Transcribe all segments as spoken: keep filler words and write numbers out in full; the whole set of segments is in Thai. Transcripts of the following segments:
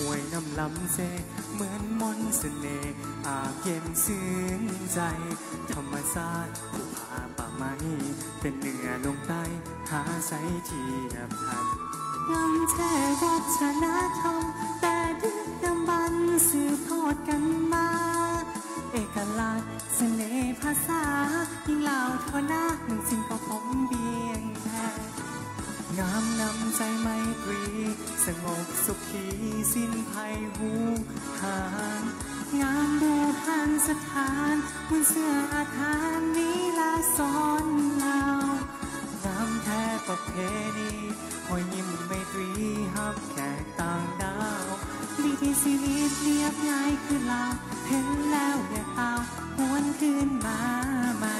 มวยน้ำลำเซเหมือนมนต์เสน่ห์อาบเย็นซึ้งใจธรรมชาติผู้พาป่าไม้เป็นเหนือลงใต้หาใสที่นับพันนำแช่วัฒนธรรมแต่ดึกดำบรรพ์สืบทอดกันมาเอกลักษณ์เสน่ห์ภาษายิ่งเล่าเท่านักหนึ่งสิ่งก็ผมเบียงแท้งามนำใจไมตรีสงบสุขีสิ้นภัยหูหางงามดูหันสถานบนเสื้ออาถรรพ์นี้ลาสอนเรางามแท้ประเพณีหอยยิ้มไมตรีฮับแขกต่างดาววิธีชีวิตเรียบง่ายคือเราเห็นแล้วอย่าเตาหวนคืนมาใหม่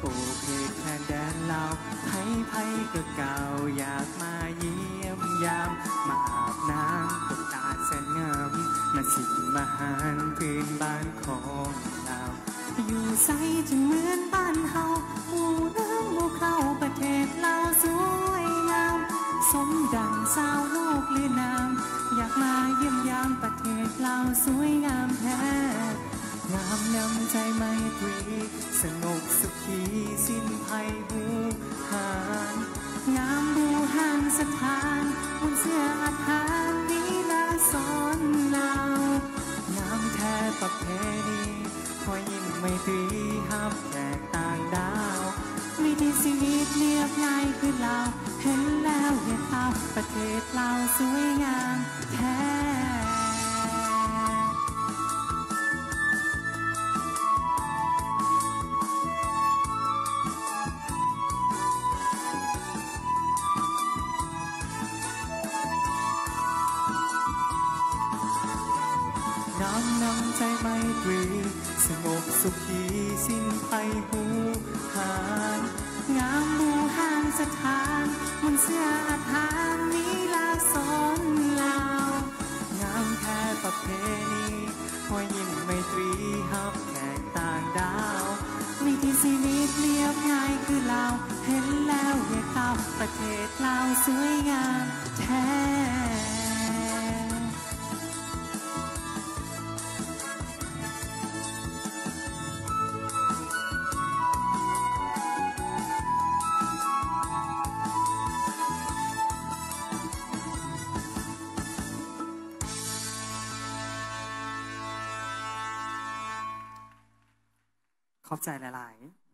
โอเคแค่แดนเราไผ่ไผ่ก็เก่าอยากมาเยี่ยมยามมาอาบน้ำตกตาแสนงามมาชิมอาหารพื้นบ้านของเราอยู่ใสจนเหมือนบ้านเฮาหมู่น้ำหมู่เข้าประเทศเราสวยงามสมดังสาวโลกลือนามอยากมาเยี่ยมยามประเทศเราสวยงามแท้งามนำใจไมตรีสงบสุขีสิ้นภัยหูหางงามดูหันสถานบนเสื้ออาถรรพ์นี้ละสอนเรางามแท้ประเพณีคอยยิ้มไมตรีฮับแขกต่างดาววิถีชีวิตเรียบง่ายคือเราเห็นแล้วอย่าเตาประเทศเราสวยงามแท้ใจไมตรีสงบสุขีสิ้นภัยหูหางงามดูหันสถานบนเสื้ออาถรรพ์นี้ลาสอนเรางามแท้ประเพณีหอยยิ้มไมตรีฮับแขกต่างดาววิถีชีวิตเรียบง่ายคือเราเห็นแล้วอย่าเตาประเทศเราสวยงามแท้ขอบใจหลายๆ